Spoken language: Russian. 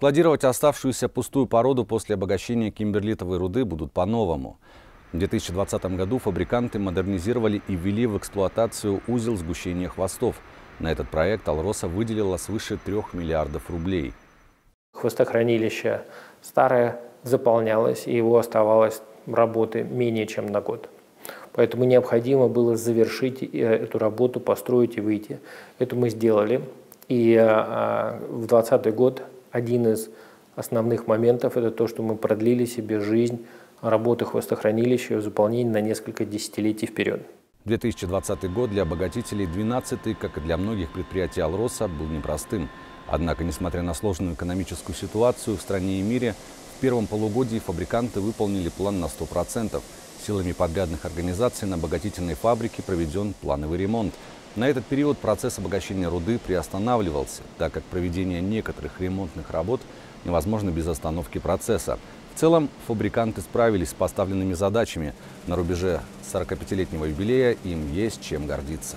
Складировать оставшуюся пустую породу после обогащения кимберлитовой руды будут по-новому. В 2020 году фабриканты модернизировали и ввели в эксплуатацию узел сгущения хвостов. На этот проект Алроса выделила свыше 3 миллиардов рублей. Хвостохранилище старое заполнялось, и его оставалось работы менее чем на год. Поэтому необходимо было завершить эту работу, построить и выйти. Это мы сделали. И в 2020 год один из основных моментов – это то, что мы продлили себе жизнь работы хвостохранилища и в заполнении на несколько десятилетий вперед. 2020 год для обогатителей 12-й, как и для многих предприятий Алроса, был непростым. Однако, несмотря на сложную экономическую ситуацию в стране и мире, в первом полугодии фабриканты выполнили план на 100%. Силами подрядных организаций на обогатительной фабрике проведен плановый ремонт. На этот период процесс обогащения руды приостанавливался, так как проведение некоторых ремонтных работ невозможно без остановки процесса. В целом фабриканты справились с поставленными задачами. На рубеже 45-летнего юбилея им есть чем гордиться.